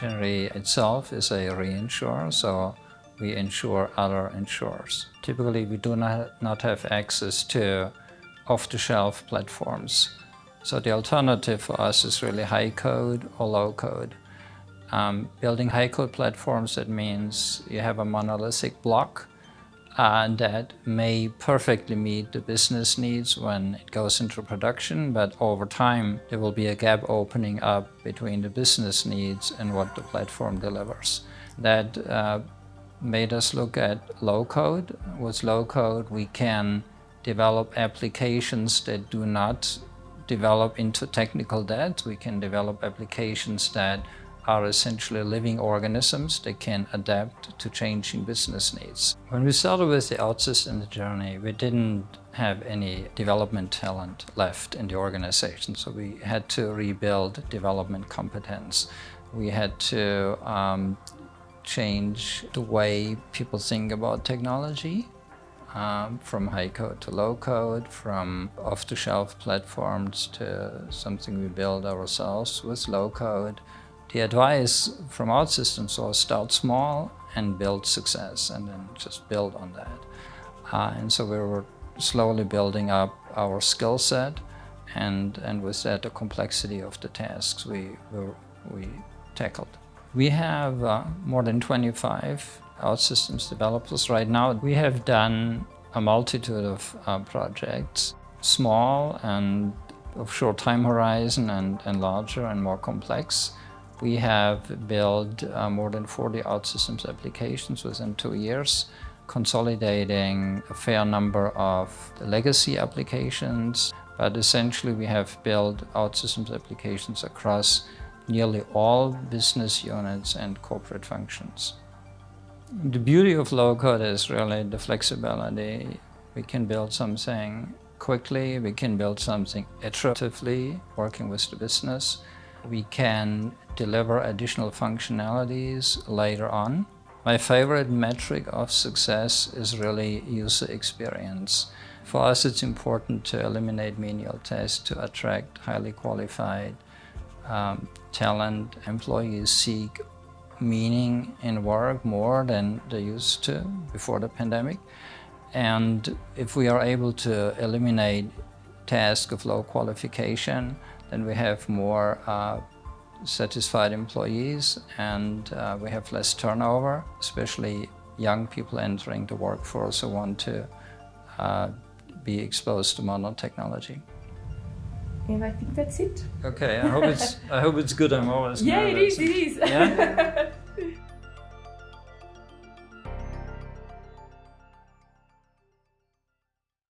Generally itself is a reinsurer, so we insure other insurers. Typically, we do not have access to off-the-shelf platforms. So the alternative for us is really high code or low code. Building high code platforms, that means you have a monolithic block that may perfectly meet the business needs when it goes into production, but over time there will be a gap opening up between the business needs and what the platform delivers. That made us look at low code. With low code, we can develop applications that do not develop into technical debt. We can develop applications that are essentially living organisms that can adapt to changing business needs. When we started with the OutSystems journey, we didn't have any development talent left in the organization, so we had to rebuild development competence. We had to change the way people think about technology, from high code to low code, from off-the-shelf platforms to something we build ourselves with low code. The advice from OutSystems was start small and build success, and then just build on that. And so we were slowly building up our skill set, and with that the complexity of the tasks we tackled. We have more than 25 OutSystems developers right now. We have done a multitude of projects, small and of short time horizon, and larger and more complex. We have built more than 40 OutSystems applications within 2 years, consolidating a fair number of the legacy applications. But essentially, we have built OutSystems applications across nearly all business units and corporate functions. The beauty of low-code is really the flexibility. We can build something quickly, we can build something iteratively, working with the business. We can deliver additional functionalities later on. My favorite metric of success is really user experience. For us, it's important to eliminate menial tasks to attract highly qualified talent. Employees seek meaning in work more than they used to before the pandemic. And if we are able to eliminate tasks of low qualification, then we have more satisfied employees, and we have less turnover, especially young people entering the workforce who want to be exposed to modern technology. And I think that's it. Okay, I hope it's good. I'm always nervous. Yeah, it is. Yeah?